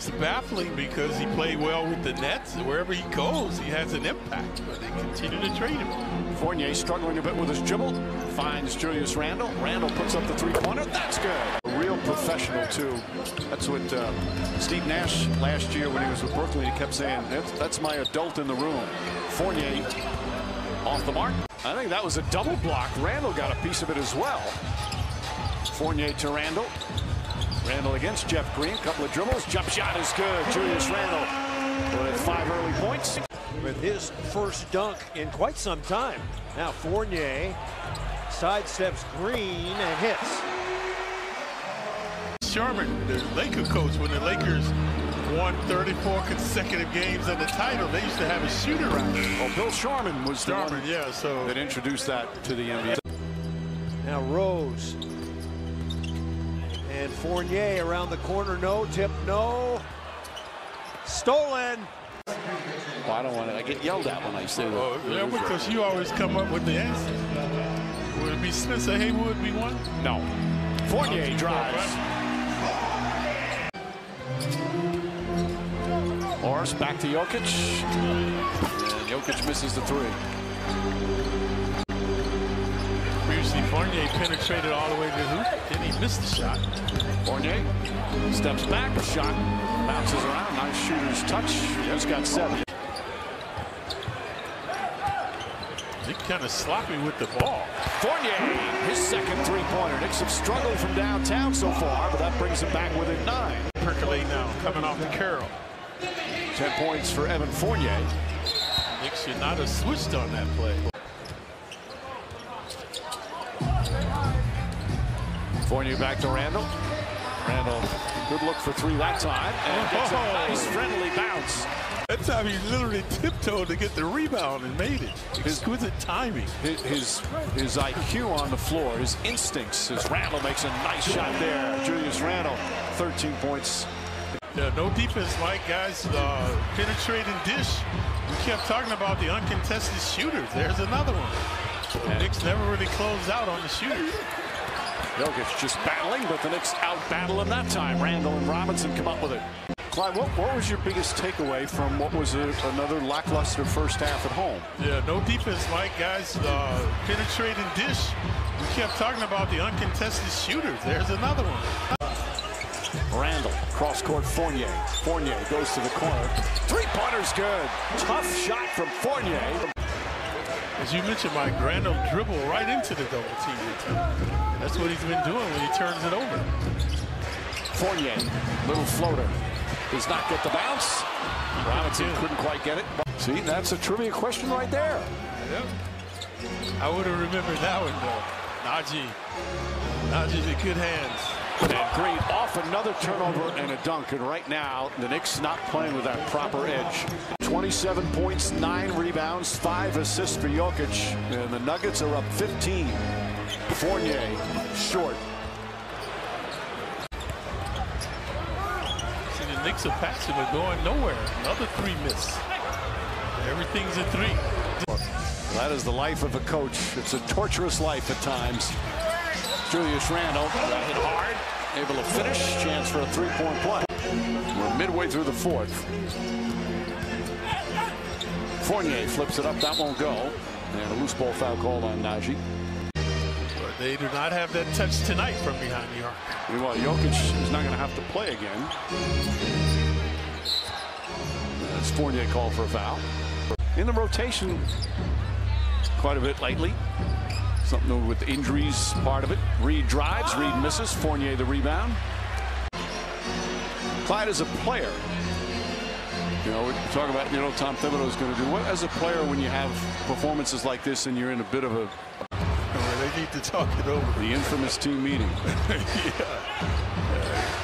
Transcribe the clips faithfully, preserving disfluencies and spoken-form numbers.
It's baffling because he played well with the Nets, and wherever he goes, he has an impact, but they continue to trade him. Fournier struggling a bit with his dribble, finds Julius Randle. Randle puts up the three-pointer. That's good. A real professional, too. That's what uh, Steve Nash last year when he was with Brooklyn, he kept saying, that's, that's my adult in the room. Fournier off the mark. I think that was a double block. Randle got a piece of it as well. Fournier to Randle. Randle against Jeff Green, couple of dribbles, jump shot is good. Julius Randle with five early points. With his first dunk in quite some time. Now Fournier sidesteps Green and hits. Sharman, the Laker coach, when the Lakers won thirty-four consecutive games on the title, they used to have a shootaround. Well, Bill Sharman was the Sharman, one yeah, so. that introduced that to the N B A. Now Rose. And Fournier around the corner, no, tip, no. Stolen. Well, I don't want to, I get yelled at when I say that. Oh, yeah, because you always come up with the answer. Would it be Smith or Haywood be one? No. Fournier oh, drives. Morris back to Jokic. And Jokic misses the three. Fournier penetrated all the way to the hoop, then he missed the shot. Fournier steps back, shot bounces around, nice shooter's touch. He's got seven. He's kind of sloppy with the ball. Fournier, his second three-pointer. Knicks have struggled from downtown so far, but that brings him back within nine. Percolate now, coming off the curl. Ten points for Evan Fournier. Knicks should not have switched on that play. Fournier back to Randle. Randle, good look for three that time. And gets a nice friendly bounce. That time he literally tiptoed to get the rebound and made it. Exquisite timing. His, his, his I Q on the floor, his instincts, as Randle makes a nice shot there. Julius Randle, thirteen points. Yeah, no defense, like guys uh, penetrating dish. We kept talking about the uncontested shooters. There's another one. The Knicks never really closed out on the shooters. Jokic just battling, but the Knicks out-battle him that time. Randle and Robinson come up with it. Clyde, what, what was your biggest takeaway from what was a, another lackluster first half at home? Yeah, no defense, like guys uh, penetrating dish. We kept talking about the uncontested shooters. There's another one. Randle, cross-court Fournier. Fournier goes to the corner. Three-pointer's good. Tough shot from Fournier. As you mentioned, Mike, Randle dribble right into the double team. That's what he's been doing when he turns it over. Fournier, little floater, does not get the bounce. Robinson couldn't quite get it. See, that's a trivia question right there. Yep. I would have remembered that one, though. Najee. Najee's in good hands. And Green off another turnover and a dunk. And right now, the Knicks not playing with that proper edge. twenty-seven points, nine rebounds, five assists for Jokic, and the Nuggets are up fifteen. Fournier, short. See, the Knicks are passing, but going nowhere. Another three miss. Everything's a three. Well, that is the life of a coach. It's a torturous life at times. Julius Randle hit hard, able to finish. Chance for a three-point play. We're midway through the fourth. Fournier flips it up, that won't go. And a loose ball foul called on Najee. But they do not have that touch tonight from behind New York. Meanwhile, Jokic is not going to have to play again. That's Fournier called for a foul. In the rotation, quite a bit lately. Something with injuries, part of it. Reed drives, Reed misses, Fournier the rebound. Clyde is a player. You know, we talk about, you know, Tom Thibodeau is going to do what as a player when you have performances like this and you're in a bit of a. They need to talk it over. The infamous team meeting. Yeah.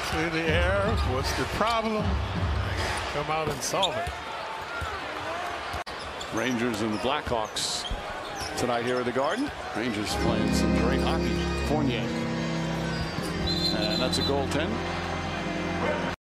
Clear the air. What's the problem? Come out and solve it. Rangers and the Blackhawks tonight here at the Garden. Rangers playing some great hockey. Fournier. And that's a goal ten.